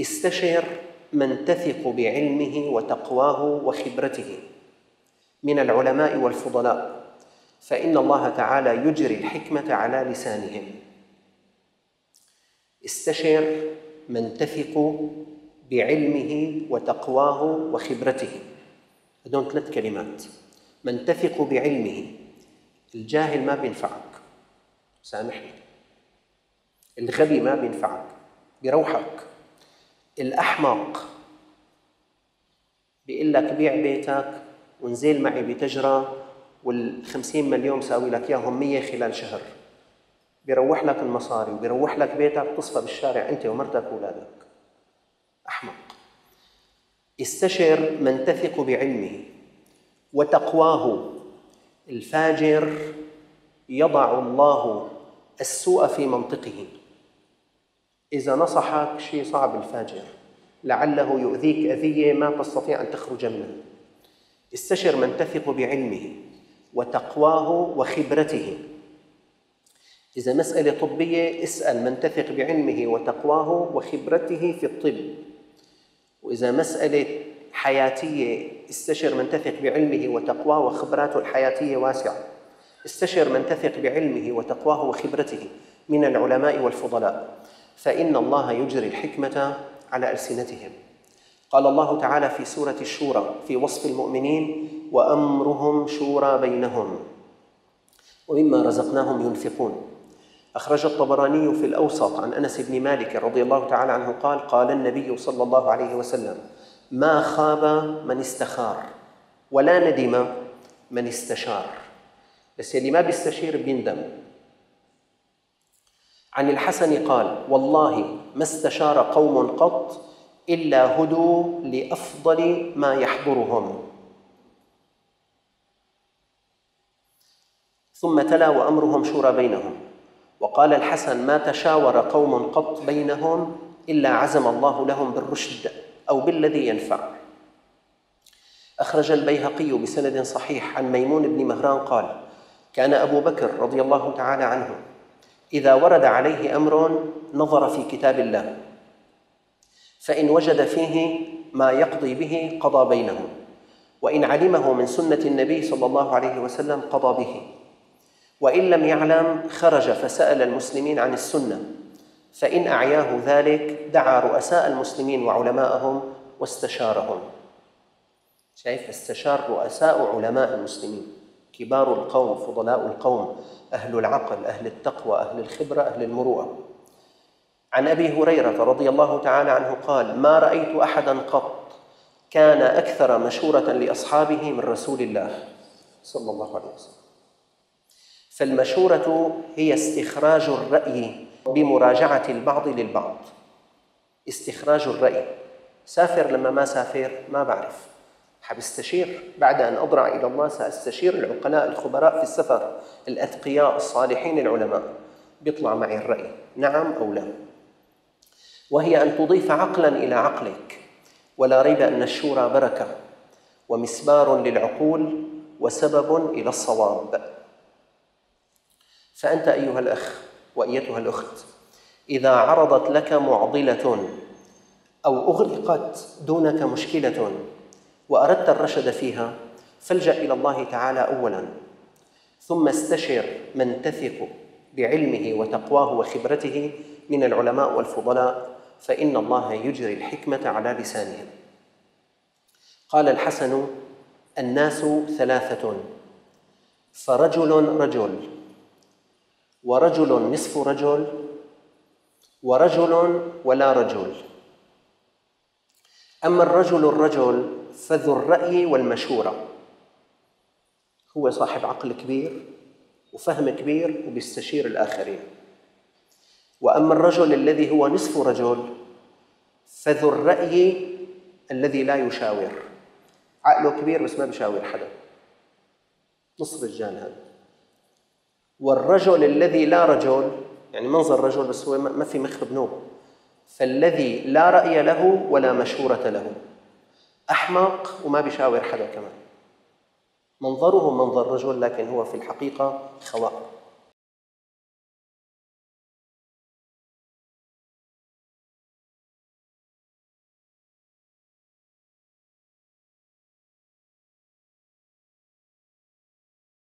استشر من تثق بعلمه وتقواه وخبرته من العلماء والفضلاء، فإن الله تعالى يجري الحكمة على لسانهم. استشر من تثق بعلمه وتقواه وخبرته. هذول ثلاث كلمات. من تثق بعلمه، الجاهل ما بينفعك، سامحني، الغبي ما بينفعك، بيروحك. الأحمق بيقول لك بيع بيتك ونزيل معي بتجرة وال50 مليون ساوي لك ياهم 100 خلال شهر، بيروح لك المصاري وبيروح لك بيتك، تصفى بالشارع أنت ومرتك وأولادك. أحمق. استشر من تثق بعلمه وتقواه. الفاجر يضع الله السوء في منطقه. إذا نصحك شيء صعب الفاجر، لعله يؤذيك أذية ما تستطيع أن تخرج منه. استشر من تثق بعلمه وتقواه وخبرته. إذا مسألة طبية اسأل من تثق بعلمه وتقواه وخبرته في الطب. وإذا مسألة حياتية استشر من تثق بعلمه وتقواه وخبراته الحياتية واسعة. استشر من تثق بعلمه وتقواه وخبرته من العلماء والفضلاء، فإن الله يجري الحكمة على ألسنتهم. قال الله تعالى في سورة الشورى في وصف المؤمنين: وأمرهم شورى بينهم ومما رزقناهم ينفقون. أخرج الطبراني في الأوسط عن أنس بن مالك رضي الله تعالى عنه قال: قال النبي صلى الله عليه وسلم: ما خاب من استخار ولا ندم من استشار. بس اللي ما بيستشير بيندم. عن الحسن قال: والله ما استشار قوم قط إلا هدوا لأفضل ما يحضرهم. ثم تلا: وأمرهم شورى بينهم. وقال الحسن: ما تشاور قوم قط بينهم إلا عزم الله لهم بالرشد أو بالذي ينفع. أخرج البيهقي بسند صحيح عن ميمون بن مهران قال: كان أبو بكر رضي الله تعالى عنه إذا ورد عليه أمر نظر في كتاب الله، فإن وجد فيه ما يقضي به قضى بينه، وإن علمه من سنة النبي صلى الله عليه وسلم قضى به، وإن لم يعلم خرج فسأل المسلمين عن السنة، فإن أعياه ذلك دعا رؤساء المسلمين وعلماءهم واستشارهم. شايف؟ استشار رؤساء علماء المسلمين، كبار القوم، فضلاء القوم، أهل العقل، أهل التقوى، أهل الخبرة، أهل المروءة. عن أبي هريرة رضي الله تعالى عنه قال: ما رأيت أحدا قط كان أكثر مشورة لأصحابه من رسول الله صلى الله عليه وسلم. فالمشورة هي استخراج الرأي بمراجعة البعض للبعض. استخراج الرأي. سافر لما ما سافر ما بعرف، حبستشير. بعد أن أضرع إلى الله سأستشير العقلاء الخبراء في السفر، الأتقياء الصالحين العلماء، بيطلع معي الرأي نعم أو لا. وهي أن تضيف عقلا إلى عقلك. ولا ريب أن الشورى بركة ومسبار للعقول وسبب إلى الصواب. فأنت أيها الأخ وأيتها الأخت إذا عرضت لك معضلة أو أغلقت دونك مشكلة وأردت الرشد فيها، فالجأ إلى الله تعالى أولا، ثم استشر من تثق بعلمه وتقواه وخبرته من العلماء والفضلاء، فإن الله يجري الحكمة على لسانهم. قال الحسن: الناس ثلاثة: فرجل رجل، ورجل نصف رجل، ورجل ولا رجل. أما الرجل الرجل فذو الرأي والمشورة. هو صاحب عقل كبير وفهم كبير وبيستشير الآخرين. وأما الرجل الذي هو نصف رجل فذو الرأي الذي لا يشاور، عقله كبير بس ما بيشاور حدا، نصف الرجال هذا. والرجل الذي لا رجل، يعني منظر رجل بس هو ما في مخ بنوب، فالذي لا رأي له ولا مشورة له، أحمق وما بيشاور حدا كمان، منظره منظر رجل لكن هو في الحقيقة خواء.